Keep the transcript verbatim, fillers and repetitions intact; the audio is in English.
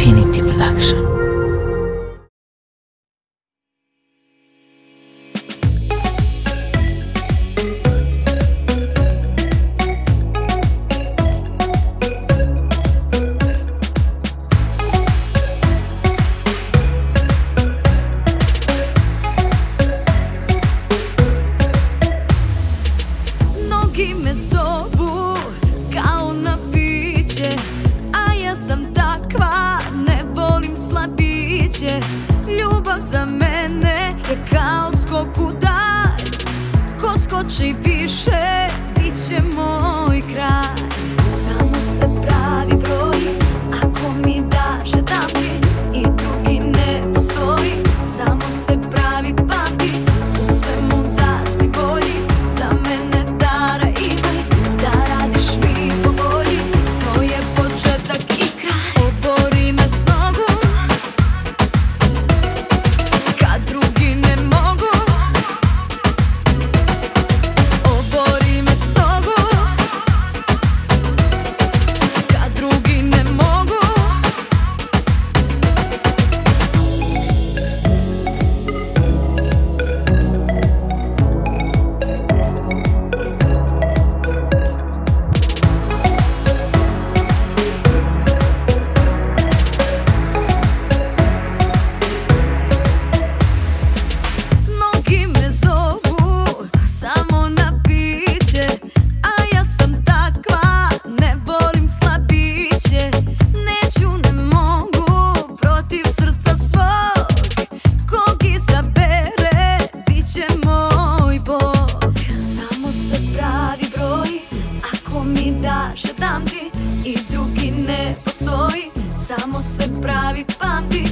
Production. Mnogi me zovu kao na piće, a ja sam takva, ljubav za mene je kao skok u dar, ko skoči više, bit će moj kraj. Samo se pravi broj, ako mi daš jedan pit, i drugi ne postoji. Samo se pravi papi, u svemu da si bolji, za mene dara imaj, da radiš mi po volji, to je početak i kraj. Obori me s nogom i drugi ne postoji, samo se pravi pamti.